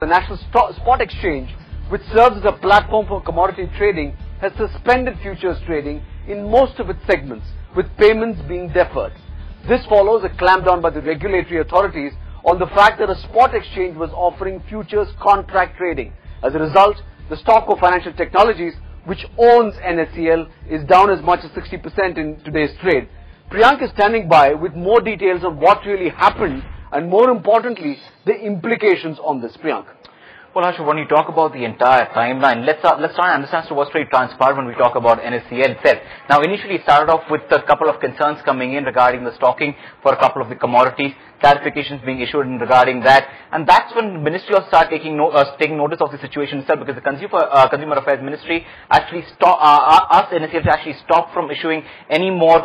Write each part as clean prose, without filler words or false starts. The National Spot Exchange, which serves as a platform for commodity trading, has suspended futures trading in most of its segments, with payments being deferred. This follows a clampdown by the regulatory authorities on the fact that a spot exchange was offering futures contract trading. As a result, the stock of Financial Technologies, which owns NSEL, is down as much as 60% in today's trade. Priyank is standing by with more details on what really happened and, more importantly, the implications on this. Priyank. Well, Harsha, when you talk about the entire timeline, let's try and understand so what's very transpired when we talk about NSEL itself. Now, initially it started off with a couple of concerns coming in regarding the stocking for a couple of the commodities, clarifications being issued regarding that, and that's when the Ministry of started taking notice of the situation itself, because the Consumer Affairs Ministry actually asked NSEL to actually stop from issuing any more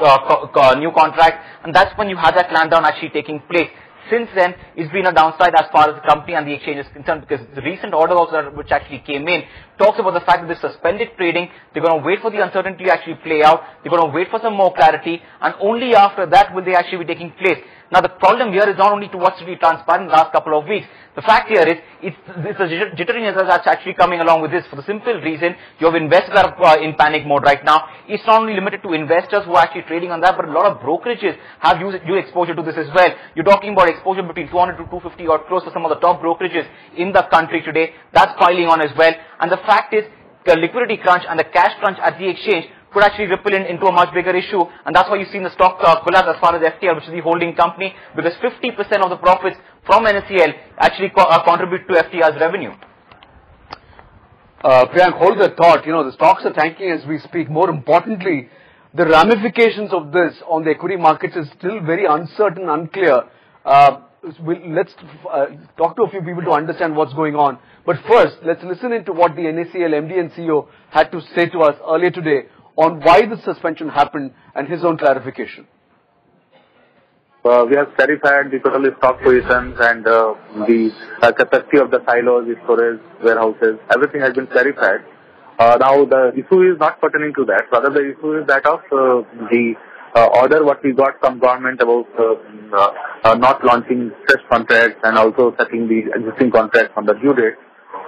new contracts, and that's when you had that clampdown actually taking place. Since then, it's been a downside as far as the company and the exchange is concerned, because the recent order also which actually came in talks about the fact that they suspended trading, they're going to wait for the uncertainty to actually play out, they're going to wait for some more clarity, and only after that will they actually be taking place. Now, the problem here is not only to what's really transpired in the last couple of weeks. The fact here is, it's the jitteriness that's actually coming along with this, for the simple reason you have investors that are in panic mode right now. It's not only limited to investors who are actually trading on that, but a lot of brokerages have due exposure to this as well. You're talking about exposure between 200 to 250 odd crores for some of the top brokerages in the country today. That's piling on as well. And the fact is, the liquidity crunch and the cash crunch at the exchange could actually ripple into a much bigger issue, and that's why you've seen the stock collapse as far as FTL, which is the holding company, because 50% of the profits from NSEL actually contribute to FTL's revenue. Priyank, hold that thought. You know, the stocks are tanking as we speak. More importantly, the ramifications of this on the equity markets is still very uncertain, unclear. Let's talk to a few people to understand what's going on. But first, let's listen into what the NSEL MD and CEO had to say to us earlier today on why the suspension happened and his own clarification. We have clarified the total stock positions and the capacity of the silos, the storage, warehouses, everything has been clarified. Now the issue is not pertaining to that, rather the issue is that of the order what we got from government about not launching fresh contracts and also setting the existing contracts on the due date.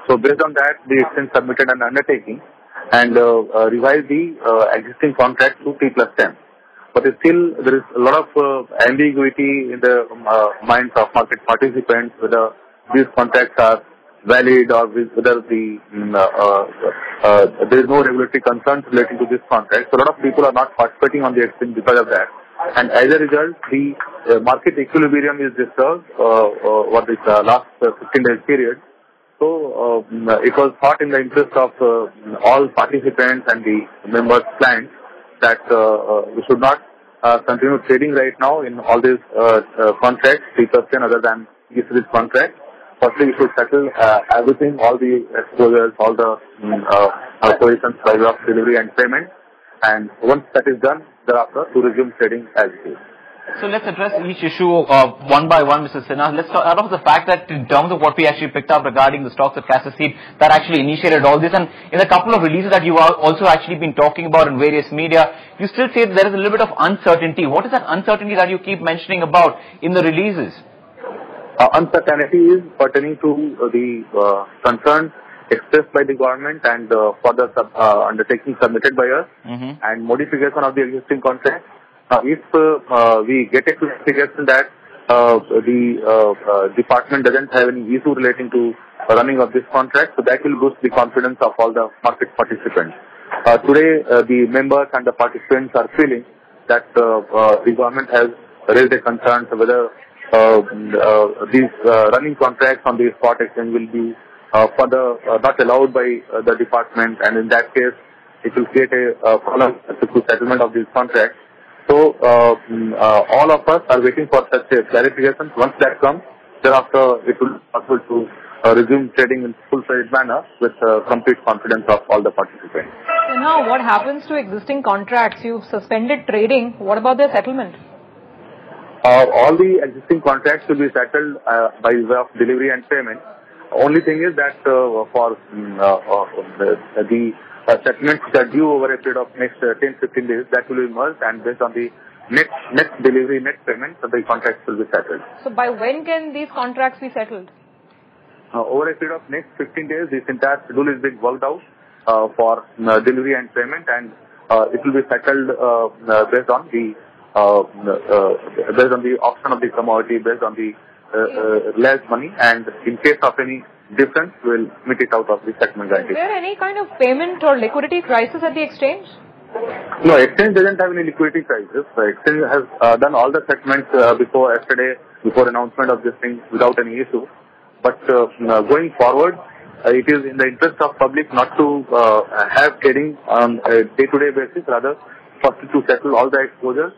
So based on that, the exchange submitted an undertaking and revised the existing contract to T+10. But still, there is a lot of ambiguity in the minds of market participants whether these contracts are valid or whether the, there is no regulatory concerns relating to this contract. So a lot of people are not participating on the exchange because of that. And as a result, the market equilibrium is disturbed over this last 15-day period. So it was thought in the interest of all participants and the members' clients that we should not continue trading right now in all these contracts, 3% other than this contract. Firstly, we should settle everything, all the exposures, all the positions by way of delivery and payment. And once that is done, thereafter to resume trading as it is. So let's address each issue one by one, Mr. Sinha. Let's start off with the fact that in terms of what we actually picked up regarding the stocks at Cassia Seed that actually initiated all this, and in a couple of releases that you have also actually been talking about in various media, you still say that there is a little bit of uncertainty. What is that uncertainty that you keep mentioning about in the releases? Uncertainty is pertaining to the concerns expressed by the government and further undertaking submitted by us, and modification of the existing contract. Now, if we get a clarification that the department doesn't have any issue relating to running of this contract, so that will boost the confidence of all the market participants. Today, the members and the participants are feeling that the government has raised a concern whether these running contracts on the spot exchange will be further not allowed by the department, and in that case, it will create a problem to settlement of these contracts. So all of us are waiting for such a clarification. Once that comes, thereafter it will be possible to resume trading in full-fledged manner with complete confidence of all the participants. So now what happens to existing contracts? You've suspended trading. What about their settlement? All the existing contracts will be settled by way of delivery and payment. Only thing is that for the settlements that are due over a period of next 10-15 days, that will be merged, and based on the next delivery, next payment, so the contracts will be settled. So by when can these contracts be settled? Over a period of next 15 days, this entire schedule is being worked out for delivery and payment, and it will be settled based on the auction of the commodity, based on the less money, and in case of any difference, we'll meet it out of the settlement guarantee. Is there any kind of payment or liquidity crisis at the exchange? No, exchange doesn't have any liquidity crisis. The exchange has done all the settlements before yesterday, before announcement of this thing, without any issue. But going forward, it is in the interest of public not to have trading on a day-to-day basis, rather first to settle all the exposures,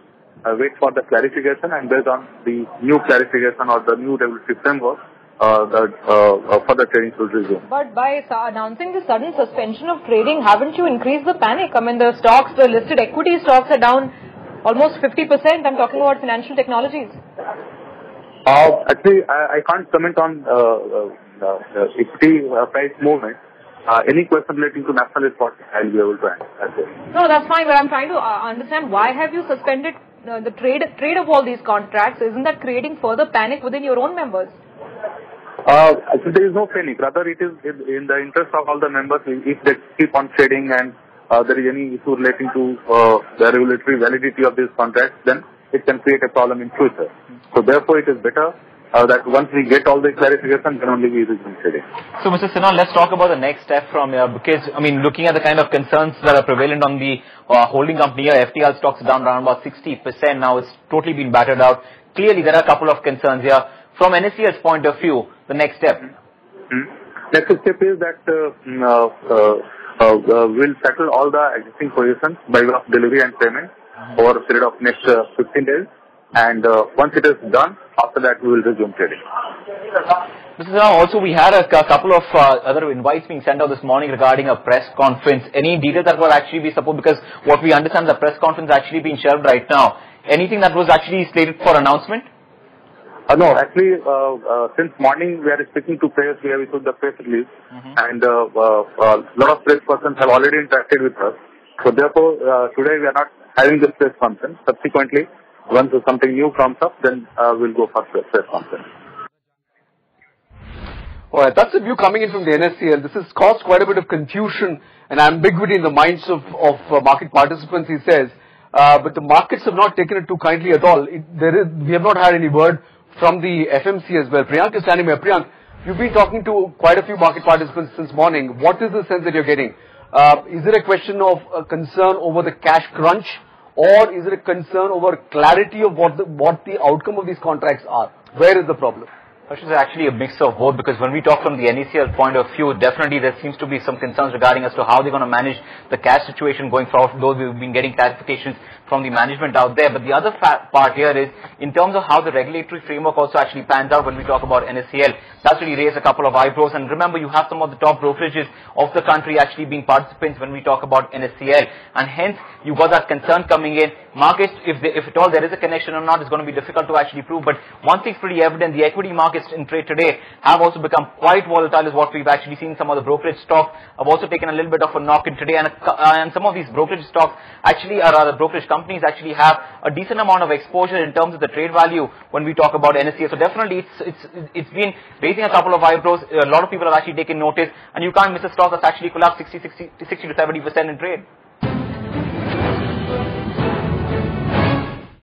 wait for the clarification, and based on the new clarification or the new regulatory framework, further trading should resume. But by announcing the sudden suspension of trading, haven't you increased the panic? I mean, the stocks, the listed equity stocks are down almost 50%. I'm talking about Financial Technologies. Actually, I can't comment on equity price movement. Any question relating to national spot, I'll be able to answer. No, that's fine, but I'm trying to understand why have you suspended the trade of all these contracts? Isn't that creating further panic within your own members? Actually, there is no panic. Rather, it is in the interest of all the members if they keep on trading and there is any issue relating to the regulatory validity of these contracts, then it can create a problem in future. So, therefore, it is better that once we get all the clarification, then only we resume trading. So, Mr. Sinha, let's talk about the next step from here, because, I mean, looking at the kind of concerns that are prevalent on the holding company, FTL stocks down around about 60%. Now, it's totally been battered out. Clearly, there are a couple of concerns here. From NSCL's point of view, the next step? Next step is that we'll settle all the existing positions by way of delivery and payment over a period of next 15 days. And once it is done, after that we will resume trading. Mr. Sinha, also we had a couple of other invites being sent out this morning regarding a press conference. Any details that will actually be supported? Because what we understand, the press conference actually being shelved right now. Anything that was actually slated for announcement? No, actually, since morning we are speaking to press, we have issued the press release, and a lot of press persons have already interacted with us. So therefore, today we are not having this press conference. Subsequently, once something new comes up, then we'll go for press conference. Alright, that's the view coming in from the NSCL. This has caused quite a bit of confusion and ambiguity in the minds of market participants, he says. But the markets have not taken it too kindly at all. We have not had any word from the FMC as well. Priyank is standing by. Priyank, you've been talking to quite a few market participants since morning. What is the sense that you're getting? Is it a question of concern over the cash crunch, or is it a concern over clarity of what the outcome of these contracts are? Where is the problem? It's actually a mix of both, because when we talk from the NECL point of view, definitely there seems to be some concerns regarding as to how they're going to manage the cash situation going forward, though we've been getting clarifications from the management out there. But the other part here is in terms of how the regulatory framework also actually pans out when we talk about NSCL. That's really raised a couple of eyebrows. And remember, you have some of the top brokerages of the country actually being participants when we talk about NSCL. And hence, you got that concern coming in. Markets, if at all there is a connection or not, it's going to be difficult to actually prove. But one thing's pretty evident, the equity markets in trade today have also become quite volatile is what we've actually seen. Some of the brokerage stocks have also taken a little bit of a knock in today, and some of these brokerage stocks actually, or rather brokerage companies actually have a decent amount of exposure in terms of the trade value when we talk about NSCL. So definitely it's been raising a couple of eyebrows. A lot of people have actually taken notice, and you can't miss a stock that's actually collapsed 60 to 70% in trade.